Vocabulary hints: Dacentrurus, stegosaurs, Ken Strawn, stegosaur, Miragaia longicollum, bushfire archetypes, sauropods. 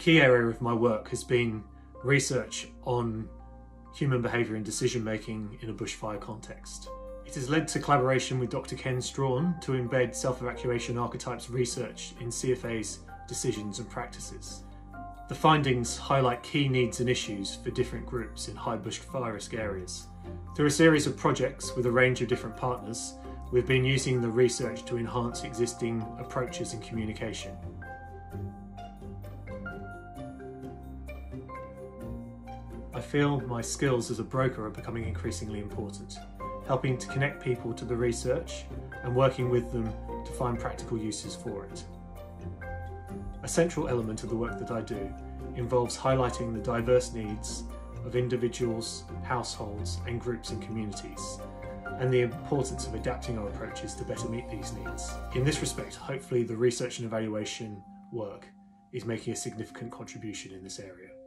key area of my work has been research on human behaviour and decision making in a bushfire context. It has led to collaboration with Dr. Ken Strawn to embed self-evacuation archetypes research in CFA's decisions and practices. The findings highlight key needs and issues for different groups in high bushfire risk areas. Through a series of projects with a range of different partners, we've been using the research to enhance existing approaches and communication. I feel my skills as a broker are becoming increasingly important, helping to connect people to the research and working with them to find practical uses for it. A central element of the work that I do involves highlighting the diverse needs of individuals, households and groups and communities, and the importance of adapting our approaches to better meet these needs. In this respect, hopefully the research and evaluation work is making a significant contribution in this area.